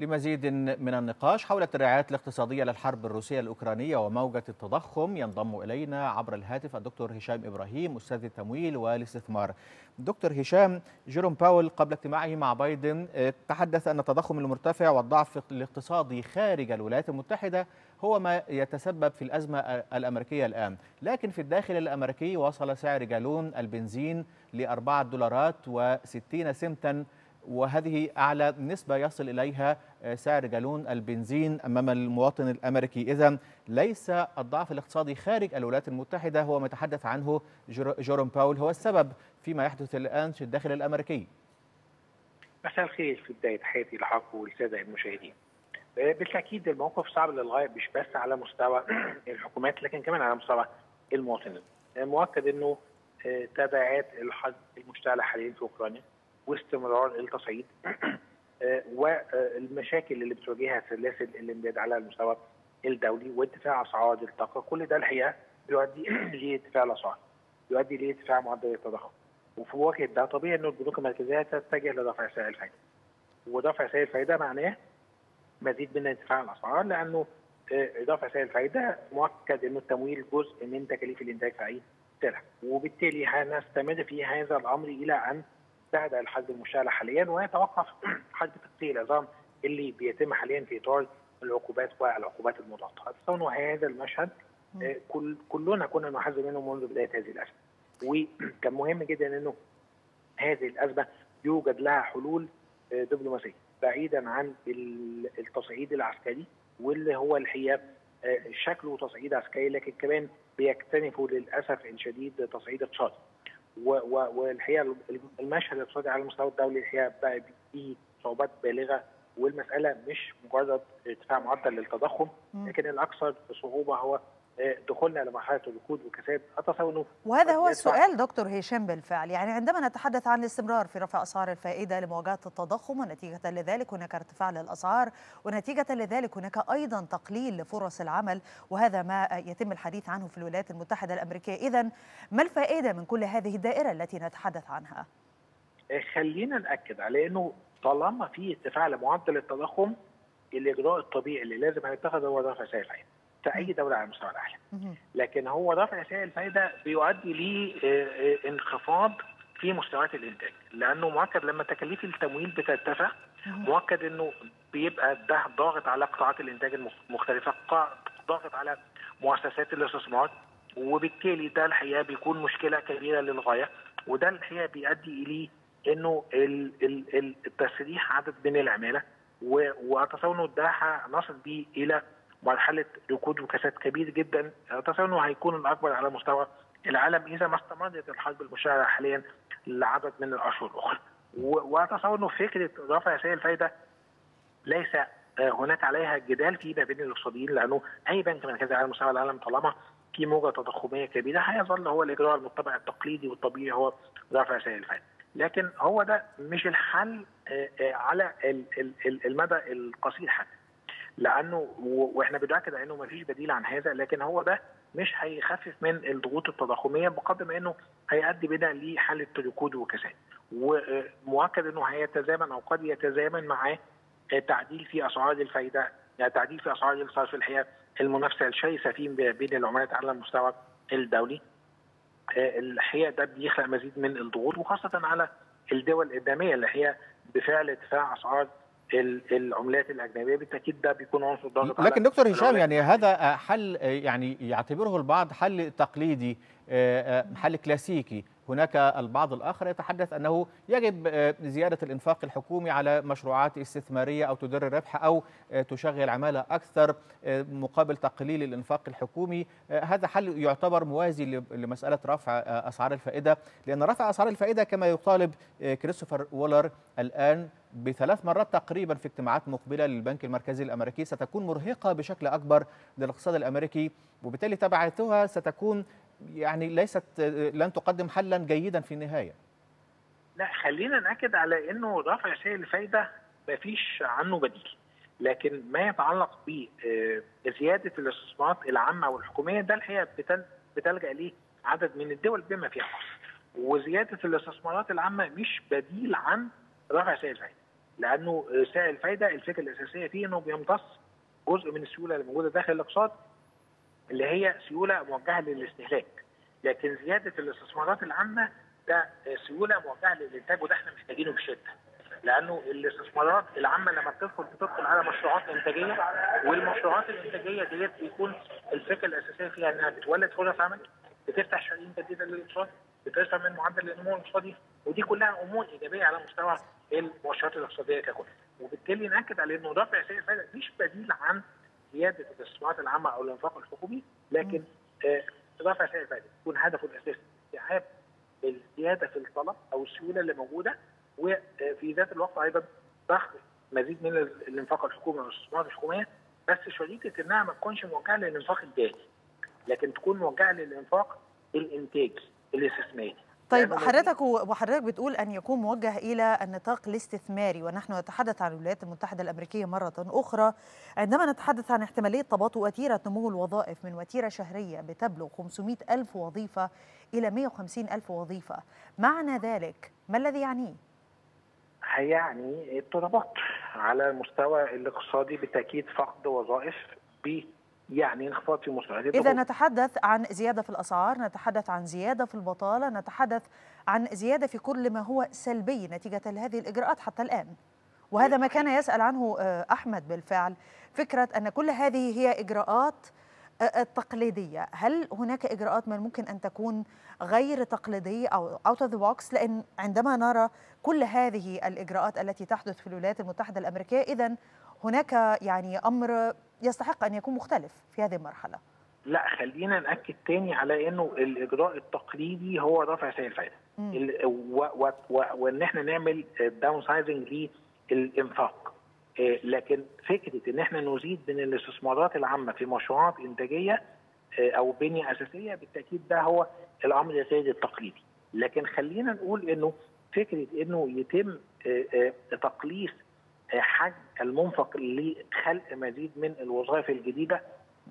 لمزيد من النقاش حول التداعيات الاقتصادية للحرب الروسية الأوكرانية وموجة التضخم ينضم إلينا عبر الهاتف الدكتور هشام إبراهيم أستاذ التمويل والاستثمار. دكتور هشام، جيروم باول قبل اجتماعه مع بايدن تحدث أن التضخم المرتفع والضعف الاقتصادي خارج الولايات المتحدة هو ما يتسبب في الأزمة الأمريكية الآن، لكن في الداخل الأمريكي وصل سعر جالون البنزين ل$4.60 وهذه أعلى نسبة يصل إليها سعر جالون البنزين أمام المواطن الأمريكي. إذن ليس الضعف الاقتصادي خارج الولايات المتحدة هو ما تحدث عنه جيروم باول هو السبب فيما يحدث الآن في الداخل الأمريكي. مساء الخير، في بداية تحياتي لحضرتك والسادة المشاهدين. بالتأكيد الموقف صعب للغاية، مش بس على مستوى الحكومات لكن كمان على مستوى المواطنين. مؤكد أنه تبعات الحرب المشتعلة حاليا في أوكرانيا واستمرار التصعيد والمشاكل اللي بتواجهها سلاسل الامداد على المستوى الدولي وارتفاع اسعار الطاقه، كل ده الحقيقه بيؤدي لارتفاع الاسعار، يؤدي لارتفاع معدل التضخم. وفي واقع ده طبيعي ان البنوك المركزيه تتجه لرفع سعر الفائده. ورفع سعر الفائده معناه مزيد من ارتفاع الاسعار، لانه رفع سعر الفائده مؤكد انه التمويل جزء من تكاليف الانتاج في اي سلعه، وبالتالي هنستمر في هذا الامر الى ان تهدأ الحرب المشتعلة حاليا ويتوقف حد تقطيع العظام اللي بيتم حاليا في اطار العقوبات والعقوبات المضاعفه. اتصور هذا المشهد كلنا كنا نحذر منه منذ بدايه هذه الازمه، وكان مهم جدا انه هذه الازمه يوجد لها حلول دبلوماسيه بعيدا عن التصعيد العسكري، واللي هو الحقيقه شكله تصعيد عسكري لكن كمان بيكتنفوا للاسف الشديد تصعيد اقتصادي. والحقيقه المشهد الاقتصادي على المستوى الدولي الحقيقه بقى فيه صعوبات بالغه، والمساله مش مجرد ارتفاع معدل التضخم لكن الاكثر صعوبه هو دخولنا لمرحله الركود وكساد التصنف. وهذا هو السؤال دكتور هشام بالفعل، يعني عندما نتحدث عن الاستمرار في رفع اسعار الفائده لمواجهه التضخم ونتيجه لذلك هناك ارتفاع للاسعار ونتيجه لذلك هناك ايضا تقليل لفرص العمل، وهذا ما يتم الحديث عنه في الولايات المتحده الامريكيه. اذا ما الفائده من كل هذه الدائره التي نتحدث عنها؟ خلينا ناكد على انه طالما في ارتفاع لمعدل التضخم الاجراء الطبيعي اللي لازم هيتخذ هو رفع سعر الفائده في أي دولة على مستوى العالم. لكن هو رفع سعر الفائدة بيؤدي لانخفاض في مستويات الإنتاج، لأنه مؤكد لما تكاليف التمويل بترتفع مؤكد إنه بيبقى ده ضاغط على قطاعات الإنتاج المختلفة، ضاغط على مؤسسات الاستثمار، وبالتالي ده الحقيقة بيكون مشكلة كبيرة للغاية، وده الحقيقة بيؤدي إليه إنه التسريح عدد من العمالة، وأتصور إنه ده هنصل بيه إلى مرحلة ركود وكساد كبير جدا، أتصور أنه هيكون الأكبر على مستوى العالم إذا ما استمرت الحرب المشتعلة حاليا لعدد من الأشهر الأخرى. وأتصور أنه فكرة رفع سعر الفائدة ليس هناك عليها جدال فيما بين الاقتصاديين، لأنه أي بنك مركزي على مستوى العالم طالما في موجة تضخمية كبيرة هيظل هو الإجراء المتبع التقليدي والطبيعي هو رفع سعر الفائدة. لكن هو ده مش الحل على المدى القصير حتى، لانه واحنا بنؤكد على انه مفيش بديل عن هذا، لكن هو ده مش هيخفف من الضغوط التضخميه بقدر ما انه هيؤدي بنا لحاله ركود وكساد، ومؤكد انه هيتزامن او قد يتزامن مع تعديل في اسعار الفائده، يعني تعديل في اسعار الصرف. الحقيقه المنافسه الشرسه فيه بين العملات على المستوى الدولي الحقيقه ده بيخلق مزيد من الضغوط، وخاصه على الدول الناميه اللي هي بفعل ارتفاع اسعار العملات الاجنبيه، بالتاكيد ده بيكون عنصر ضاغط. لكن دكتور هشام، يعني هذا حل يعني يعتبره البعض حل تقليدي، حل كلاسيكي، هناك البعض الاخر يتحدث انه يجب زياده الانفاق الحكومي على مشروعات استثماريه او تدر الربح او تشغل عماله اكثر مقابل تقليل الانفاق الحكومي. هذا حل يعتبر موازي لمساله رفع اسعار الفائده، لان رفع اسعار الفائده كما يطالب كريستوفر وولر الان ب3 مرات تقريبا في اجتماعات مقبله للبنك المركزي الامريكي ستكون مرهقه بشكل اكبر للاقتصاد الامريكي، وبالتالي تبعاتها ستكون يعني لن تقدم حلا جيدا في النهايه. لا، خلينا ناكد على انه رفع سعر الفائده مفيش عنه بديل، لكن ما يتعلق بزياده الاستثمارات العامه والحكوميه ده الحقيقه بتلجا ليه عدد من الدول بما فيها مصر، وزياده الاستثمارات العامه مش بديل عن رفع سعر الفائده. لانه سعر الفايده الفكره الاساسيه فيه انه بيمتص جزء من السيوله اللي موجوده داخل الاقتصاد اللي هي سيوله موجهه للاستهلاك، لكن زياده الاستثمارات العامه ده سيوله موجهه للانتاج، وده احنا محتاجينه بشده، لانه الاستثمارات العامه لما بتدخل على مشروعات انتاجيه، والمشروعات الانتاجيه ديت بيكون الفكره الاساسيه فيها انها بتولد فرص عمل، بتفتح شرايين جديده للاقتصاد، بترفع من معدل النمو الاقتصادي، ودي كلها امور ايجابيه على مستوى المؤشرات الاقتصاديه ككل، وبالتالي ناكد على انه رفع سعر الفائده مش بديل عن زياده الاستثمارات العامه او الانفاق الحكومي، لكن رفع سعر الفائده يكون هدفه الاساسي استيعاب الزياده في الطلب او السيوله اللي موجوده، وفي ذات الوقت ايضا ضخ مزيد من الانفاق الحكومي والاستثمارات الحكوميه، بس شريطه انها ما تكونش موجهه للانفاق الذاتي، لكن تكون موجهه للانفاق الانتاجي الاستثماري. طيب وحضرتك بتقول أن يكون موجه إلى النطاق الاستثماري، ونحن نتحدث عن الولايات المتحدة الأمريكية مرة أخرى عندما نتحدث عن احتمالية تباطؤ وتيرة نمو الوظائف من وتيرة شهرية بتبلغ 500 ألف وظيفة إلى 150 ألف وظيفة. معنى ذلك ما الذي يعنيه؟ هيعني اضطرابات على المستوى الاقتصادي، بالتأكيد فقد وظائف يعني انخفاض في مستويات. إذا نتحدث عن زيادة في الأسعار، نتحدث عن زيادة في البطالة، نتحدث عن زيادة في كل ما هو سلبي نتيجة لهذه الإجراءات حتى الآن، وهذا ما كان يسأل عنه أحمد بالفعل، فكرة أن كل هذه هي إجراءات تقليدية. هل هناك إجراءات من ممكن أن تكون غير تقليدية أو out of the box؟ لأن عندما نرى كل هذه الإجراءات التي تحدث في الولايات المتحدة الأمريكية، إذا هناك يعني أمر يستحق أن يكون مختلف في هذه المرحلة. لا، خلينا نأكد تاني على أنه الإجراء التقليدي هو رفع سعر الفائدة، وأن احنا نعمل داون سايزنج للإنفاق، لكن فكرة أن احنا نزيد من الاستثمارات العامة في مشروعات إنتاجية أو بنية أساسية، بالتأكيد ده هو الأمر غير التقليدي. لكن خلينا نقول أنه فكرة أنه يتم تقليص حجم المنفق لخلق مزيد من الوظائف الجديده،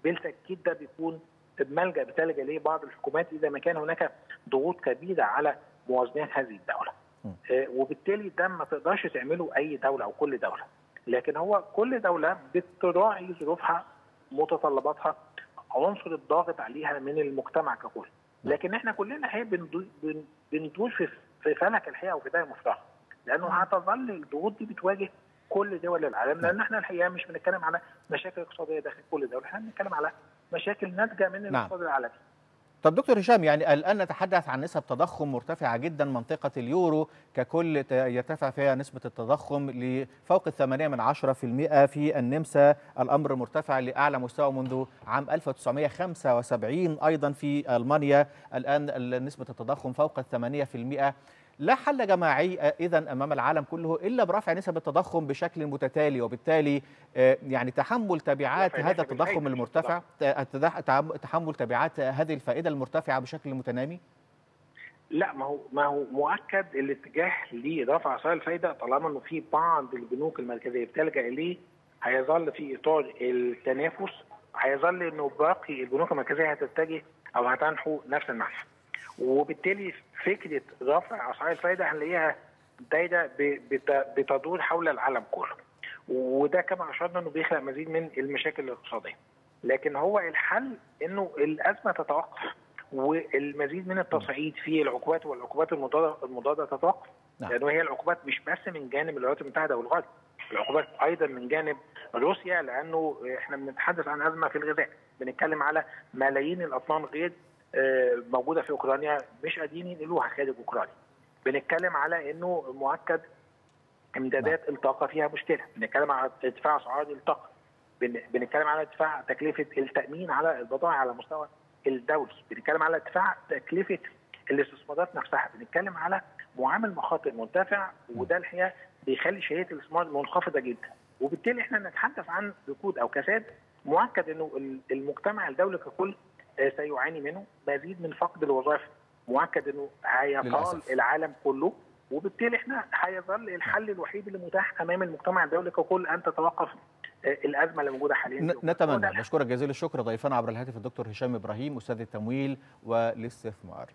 بالتاكيد ده بيكون ملجا بتلجا اليه بعض الحكومات اذا ما كان هناك ضغوط كبيره على موازنات هذه الدوله. وبالتالي ده ما تقدرش تعمله اي دوله او كل دوله، لكن هو كل دوله بتراعي ظروفها، متطلباتها، عنصر الضاغط عليها من المجتمع ككل، لكن احنا كلنا هي بندوس في فلك الحقيقه وفي دايره مفتوحه، لانه هتظل الضغوط دي بتواجه كل دول العالم، لان احنا الحقيقه مش بنتكلم على مشاكل اقتصاديه داخل كل دوله، احنا بنتكلم على مشاكل ناتجه من الاقتصاد العالمي. طب دكتور هشام، يعني الان نتحدث عن نسب تضخم مرتفعه جدا، منطقه اليورو ككل يرتفع فيها نسبه التضخم لفوق 8% في النمسا، الامر مرتفع لاعلى مستوى منذ عام 1975، ايضا في المانيا الان نسبه التضخم فوق 8%. لا حل جماعي إذن أمام العالم كله إلا برفع نسب التضخم بشكل متتالي، وبالتالي يعني تحمل تبعات هذا التضخم المرتفع، تحمل تبعات هذه الفائدة المرتفعة بشكل متنامي؟ لا، ما هو مؤكد الاتجاه لرفع أسعار الفائدة طالما إنه في بعض البنوك المركزية بتلجأ إليه، هيظل في إطار التنافس، هيظل إنه باقي البنوك المركزية هتتجه أو هتنحو نفس المحل، وبالتالي فكره رفع اسعار الفائده هنلاقيها دايره بتدور حول العالم كله، وده كما اشرنا انه بيخلق مزيد من المشاكل الاقتصاديه، لكن هو الحل انه الازمه تتوقف، والمزيد من التصعيد في العقوبات والعقوبات المضاده تتوقف، لانه هي العقوبات مش بس من جانب الولايات المتحده والغرب، العقوبات ايضا من جانب روسيا، لانه احنا بنتحدث عن ازمه في الغذاء، بنتكلم على ملايين الاطنان غير موجوده في اوكرانيا مش قادرين ينقلوها خارج اوكرانيا، بنتكلم على انه مؤكد امدادات الطاقه فيها مشكله، بنتكلم على ارتفاع اسعار الطاقه، بنتكلم على ارتفاع تكلفه التامين على البضائع على مستوى الدولي، بنتكلم على ارتفاع تكلفه الاستثمارات نفسها، بنتكلم على معامل مخاطر مرتفع، وده الحقيقه بيخلي شهيه الاستثمار منخفضه جدا، وبالتالي احنا نتحدث عن ركود او كساد مؤكد انه المجتمع الدولي ككل سيعاني منه، مزيد من فقد الوظائف مؤكد انه هيطال العالم كله، وبالتالي احنا هيظل الحل الوحيد اللي متاح امام المجتمع الدولي ككل ان تتوقف الازمه اللي موجوده حاليا. نتمنى. بشكرك جزيل الشكر ضيفنا عبر الهاتف الدكتور هشام ابراهيم، استاذ التمويل والاستثمار.